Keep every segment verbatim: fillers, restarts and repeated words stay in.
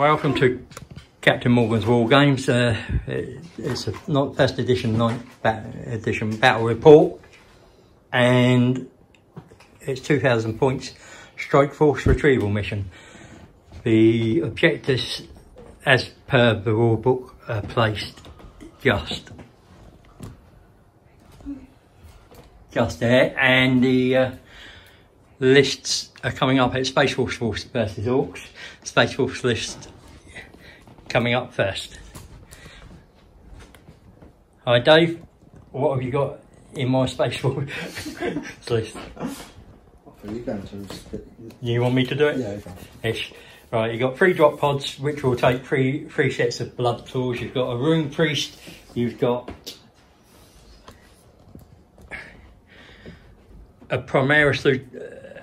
Welcome to Captain Morgan's War Games. Uh, it, it's a not first edition, ninth bat edition battle report, and it's two thousand points strike force retrieval mission. The objectives, as per the rule book, are placed just, just there, and the uh, lists are coming up at Space Wolves versus Orks. Space Wolves list coming up first. Hi Dave, what have you got in my Space Wolves list? Are you going to? You want me to do it? Yeah, okay. Ish. Right, you've got three drop pods, which will take three, three sets of Blood Claws. You've got a Rune Priest, you've got a Primaris, uh,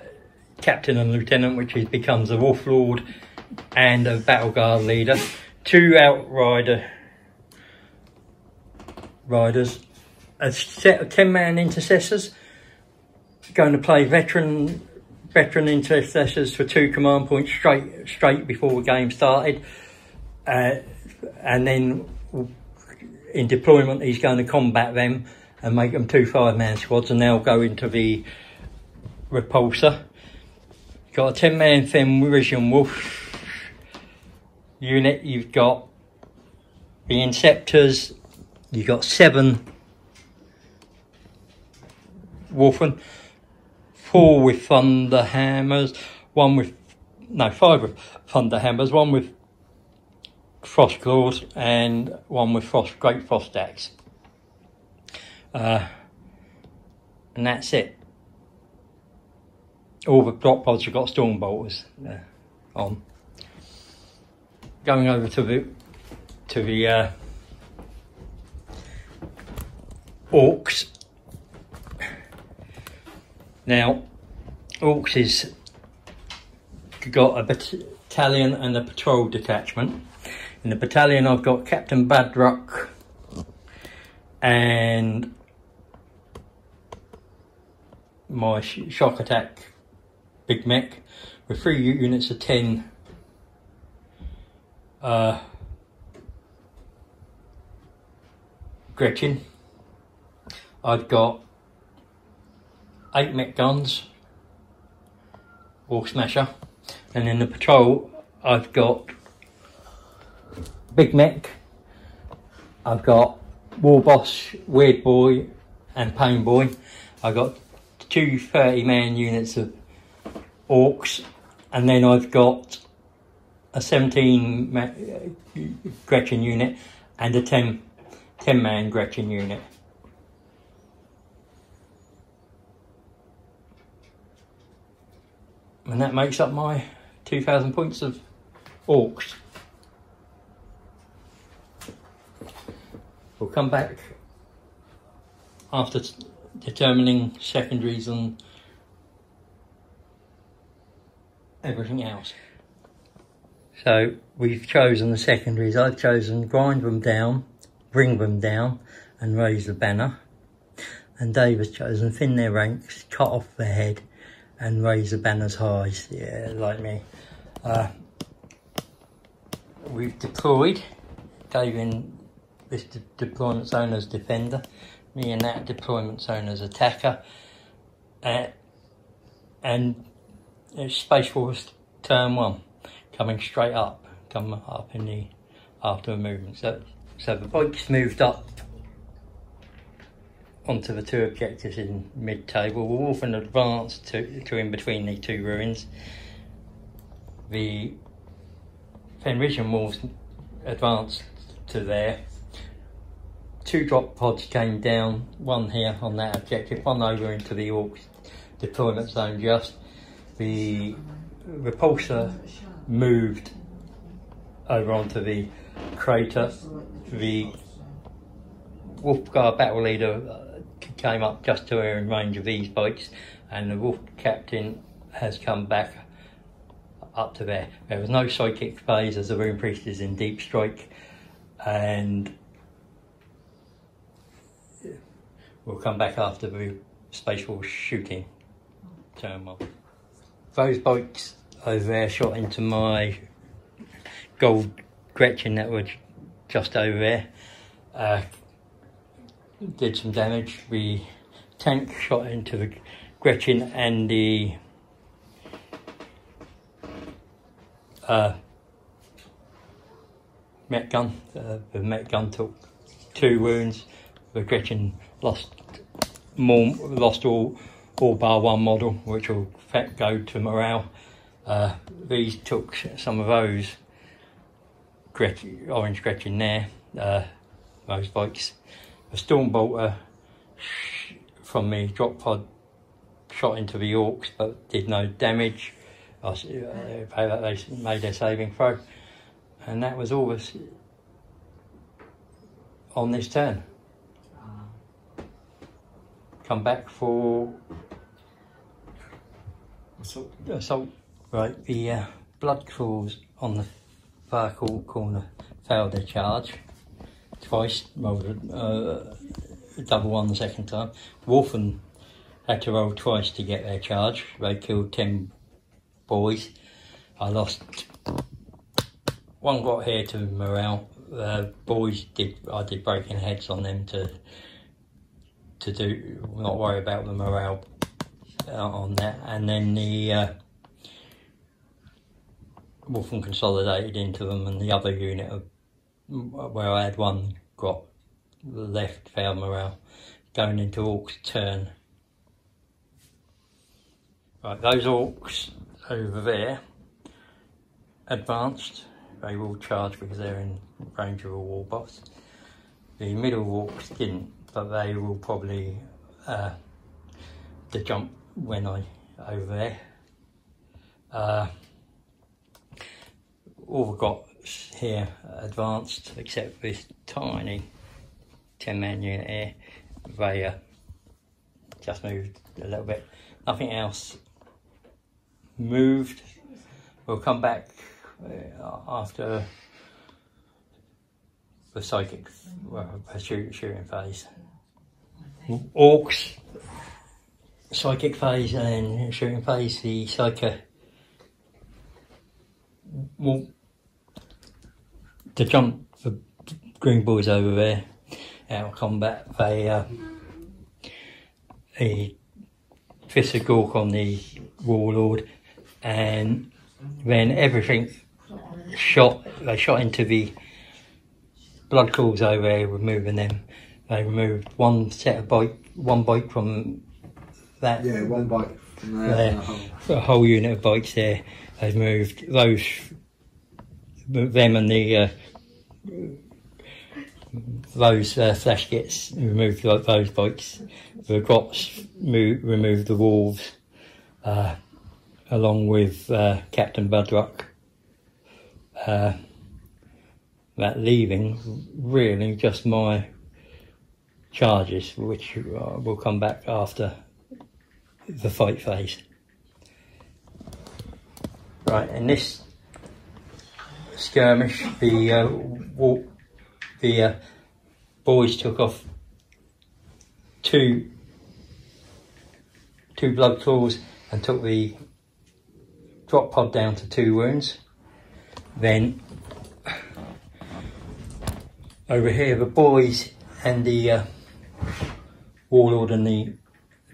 Captain and Lieutenant, which is, becomes a Wolf Lord, and a Battle Guard Leader, two Outrider riders, a set of ten man intercessors, going to play veteran veteran intercessors for two command points straight straight before the game started, uh, and then in deployment he's going to combat them and make them two five man squads, and they'll go into the Repulsor. Got a ten man Fenrisian wolf unit, you've got the Inceptors, you've got seven Wulfen, four with Thunderhammers, one with, no, five with Thunderhammers, one with Frost claws, and one with frost, great Frost axe. Uh, and that's it. All the drop pods have got storm bolters uh, on. Going over to the to the uh, Orks. Now, Orks is got a battalion and a patrol detachment. In the battalion, I've got Captain Badruck and my sh shock attack Big Mech, with three units of ten uh, Gretchen. I've got eight mech guns or smasher, and in the patrol I've got Big Mech, I've got War Boss, Weird Boy and Pain Boy. I've got two thirty man units of Orks, and then I've got a seventeen man Gretchen unit and a ten man Gretchen unit. And that makes up my two thousand points of Orks. We'll come back after determining secondaries and everything else. So we've chosen the secondaries. I've chosen grind them down, bring them down and raise the banner, and Dave has chosen thin their ranks, cut off their head and raise the banner's highs. Yeah, like me. Uh, we've deployed. Dave in this de deployment zone as defender, me in that deployment zone as attacker, uh, and it's Space Wolves turn one, coming straight up, come up in the after the movement. So, so the bike's moved up onto the two objectives in mid-table. We'll often advance to, to in between the two ruins. The Fenrisian Wolves advanced to there. Two drop pods came down, one here on that objective, one over into the Orcs deployment zone just. The Repulsor moved over onto the crater. The Wolf Guard Battle Leader came up just to in range of these bikes, and the Wolf Captain has come back up to there. There was no psychic phase as the Rune Priest is in deep strike, and we'll come back after the Space Wolves shooting turn one. Those bikes over there shot into my gold Gretchen that were just over there. Uh, did some damage. The tank shot into the Gretchen and the uh, met gun. Uh, the met gun took two wounds. The Gretchen lost more, lost all, all bar one model, which will go to morale. Uh, these took some of those Gretchen, orange Gretchen there, uh, those bikes. The storm bolter from the drop pod shot into the Orks but did no damage. I was, uh, they made their saving throw, and that was all this on this turn. Come back for assault. assault. Right, the uh, blood claws on the far corner failed their charge twice, rather uh, double one the second time. Wulfen had to roll twice to get their charge. They killed ten boys. I lost one got here to morale. Uh, boys did I did breaking heads on them to. to do, not worry about the morale on that. And then the uh, Wulfen consolidated into them, and the other unit of, where I had one got left failed morale, going into Orcs turn. Right, those Orcs over there advanced, they will charge because they're in range of a War Boss. The middle Orcs didn't, but they will probably uh, the jump when I over there. Uh, all we've got here advanced, except for this tiny ten man unit here. They uh, just moved a little bit. Nothing else moved. We'll come back after the psychic well, shoot, shooting phase. Orcs, psychic phase and shooting phase. The psychic, well, to jump the green boys over there out of combat. They, uh, the fist of Gork on the War Lord, and then everything shot. They shot into the blood claws over there, removing them. They removed one set of bike, one bike from that. Yeah, one bike from there. there. The a whole unit of bikes there. They've moved those, them and the, uh, those uh, Flash Gitz removed those bikes. The Grots moved, removed the Wolves, uh, along with uh, Captain Badruck. Uh, That leaving really just my charges, which uh, will come back after the fight phase. Right, in this skirmish, the uh, walk, the uh, boys took off two two blood claws and took the drop pod down to two wounds. Then over here, the boys and the uh, Warlord and the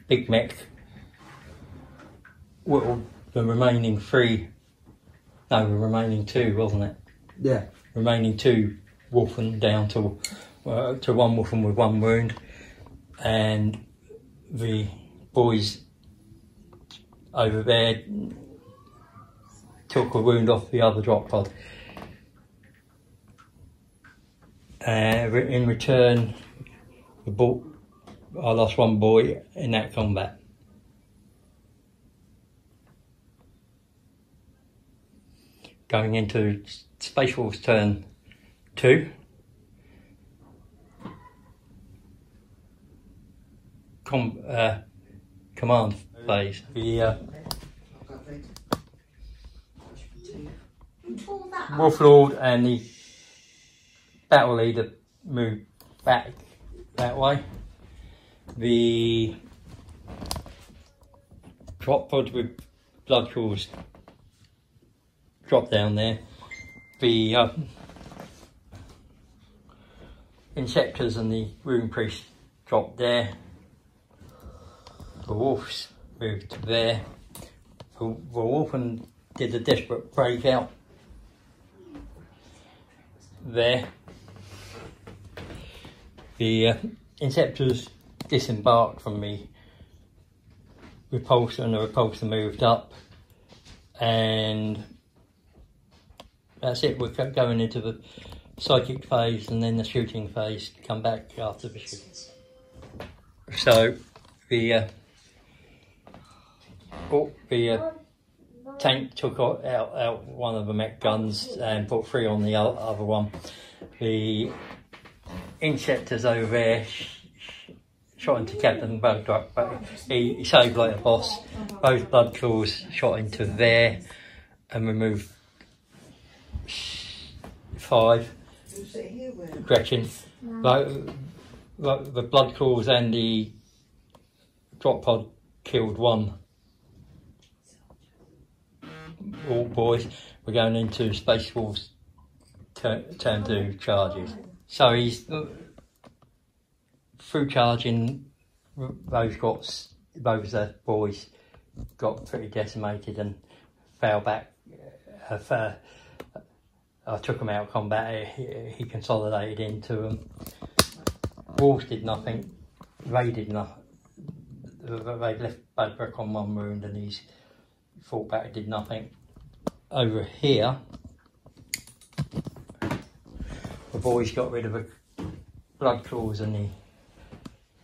Big Mech whittled the remaining three, no, the remaining two, wasn't it? Yeah. Remaining two Wulfen down to uh, to one Wulfen with one wound, and the boys over there took a wound off the other drop pod. Uh, in return, the ball, I lost one boy in that combat. Going into Space Wolves turn two. Com uh, command phase. The uh, Wolf Lord and the Battle leader moved back that way. The drop pod with blood claws dropped down there. the uh, Inceptors and the Rune Priest dropped there. The Wolves moved to there. The, the Wulfen did a desperate breakout there. The uh, Inceptors disembarked from the Repulsor and the Repulsor moved up, and that's it. We're going into the psychic phase and then the shooting phase, come back after the shooting. So the uh, oh, the uh, tank took out, out, out one of the mech guns and put three on the other one. The Inceptors over there shot into Captain Badruck, but he, he saved like a boss. Both Blood Claws shot into there and removed five. Gretchen. The, the Blood Claws and the drop pod killed one. All boys, we're going into Space Wolves turn two charges. So he's through charging. Those got those uh, boys got pretty decimated and fell back. Uh, for, uh, I took him out of combat. He, he consolidated into them. Wolves did nothing. They did nothing. They left Badruck on one wound, and he's fought back. Did nothing. Over here, the boys got rid of the Blood Claws and the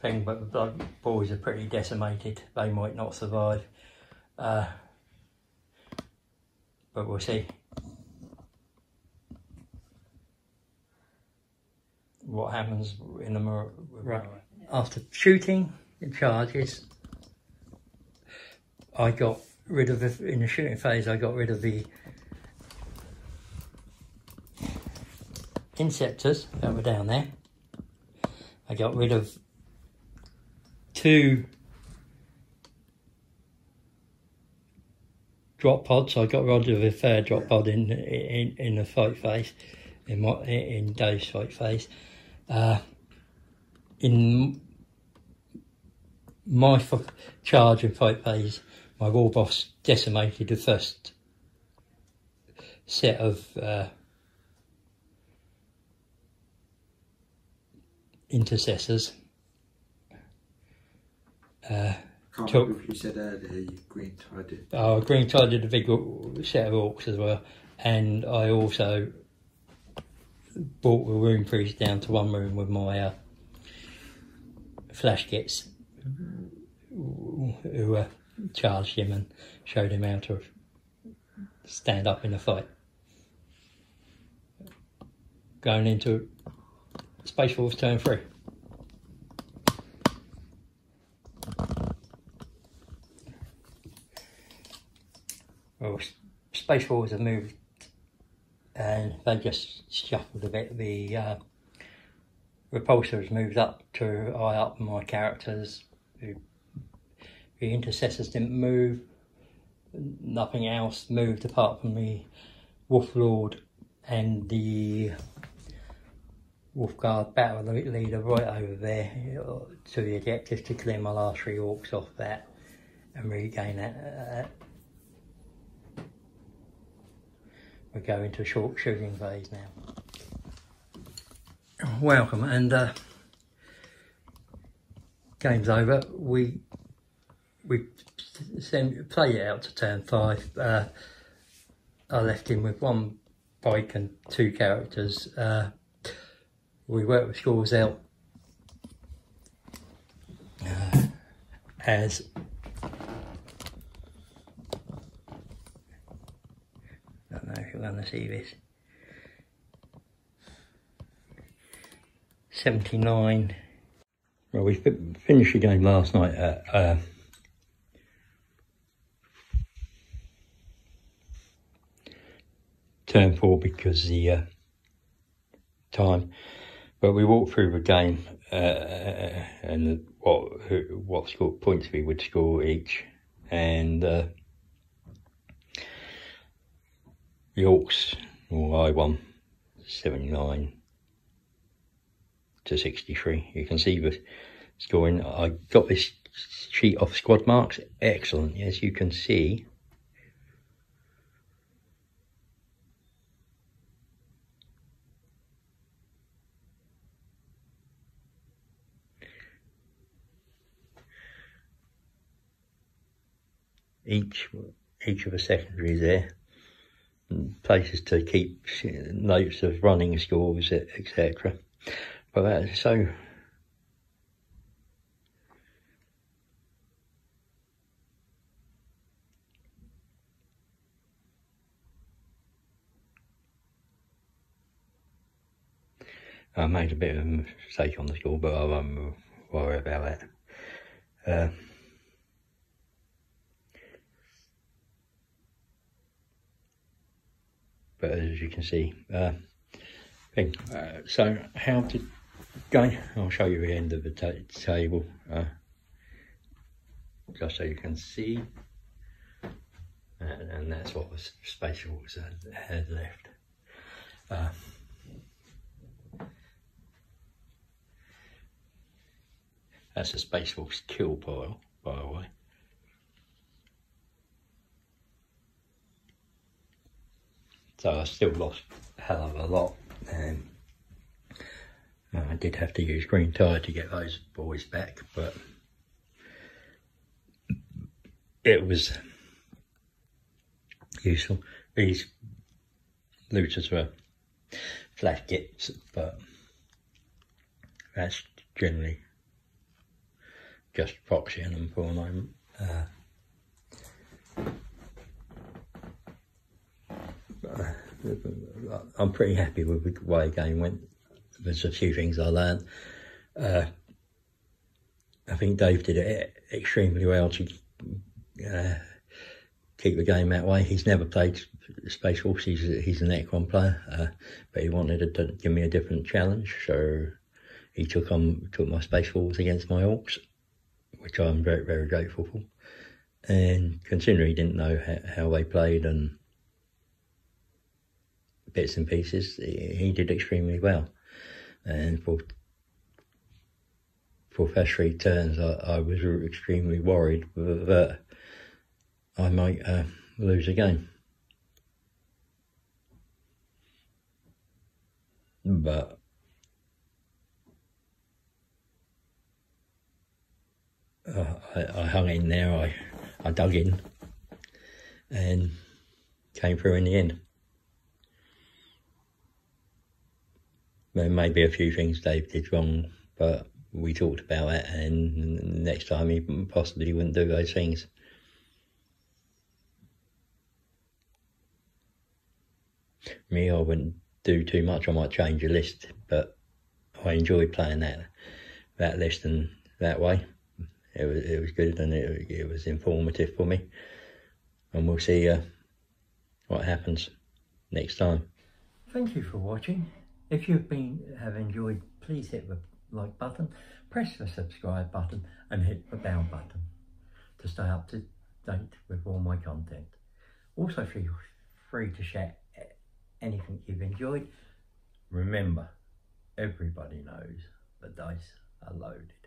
thing, but the Blood Boys are pretty decimated. They might not survive, uh, but we'll see what happens in the mirror. Right. After shooting the charges, I got rid of the, in the shooting phase, I got rid of the Inceptors that were down there. I got rid of two drop pods. I got rid of a fair drop pod in in in the fight phase, in my in Dave's fight phase. Uh, in my charge and fight phase, my War Boss decimated the first set of Uh, intercessors. Uh, I can't took, remember if you said earlier, uh, Green Tide did. Oh, Green Tide did a big set of Orks as well, and I also brought the Rune Priest down to one room with my uh, Flash Gitz, who uh, charged him and showed him how to stand up in a fight. Going into Space Wolves turn three. Well, Space Wolves have moved and they just shuffled a bit. The uh, Repulsor has moved up to eye up my characters. The, the Intercessors didn't move. Nothing else moved apart from the Wolf Lord and the Wolf guard, battle leader, right over there to the objective to clear my last three Orks off that and regain that. Uh, we're going to a short shooting phase now. Welcome, and uh, game's over. We we send play it out to turn five. Uh, I left him with one bike and two characters. Uh, We worked with scores out uh, as I don't know if you're going to see this. seventy-nine. Well, we finished the game last night at uh, turn four because the uh, time. But we walked through the game uh, and what what score points we would score each, and uh, the Orcs or I one seventy-nine to sixty-three. You can see the scoring. I got this sheet off Squad Marks. Excellent. As you can see, each each of the secondaries there, places to keep notes of running scores, et cetera. But that's so. I made a bit of a mistake on the score, but I won't worry about that. Uh, but as you can see, uh, thing. Uh, so how to go? I'll show you the end of the ta table, uh, just so you can see. And, and that's what the Space Wolves had, had left. Uh, that's the Space Wolves kill pile, by the way. So I still lost a hell of a lot. Um, I did have to use Green Tide to get those boys back, but it was useful. These looters were Flash Gitz, but that's generally just proxying them for a moment. Uh, I'm pretty happy with the way the game went. There's a few things I learned. Uh, I think Dave did it extremely well to uh, keep the game that way. He's never played Space Wolves. He's, he's an Equine player, uh, but he wanted to give me a different challenge, so he took on took my Space Wolves against my Orks, which I'm very very grateful for. And considering he didn't know how, how they played and bits and pieces, he did extremely well. And for for first three turns, I, I was extremely worried that I might uh, lose a game, but uh, I, I hung in there. I I dug in and came through in the end. There may be a few things Dave did wrong, but we talked about that, and next time he possibly wouldn't do those things. Me, I wouldn't do too much. I might change a list, but I enjoyed playing that that list, and that way it was it was good, and it, it was informative for me. And we'll see uh, what happens next time. Thank you for watching. If you've been have enjoyed, please hit the like button, press the subscribe button, and hit the bell button to stay up to date with all my content. Also, feel free to share anything you've enjoyed. Remember, everybody knows the dice are loaded.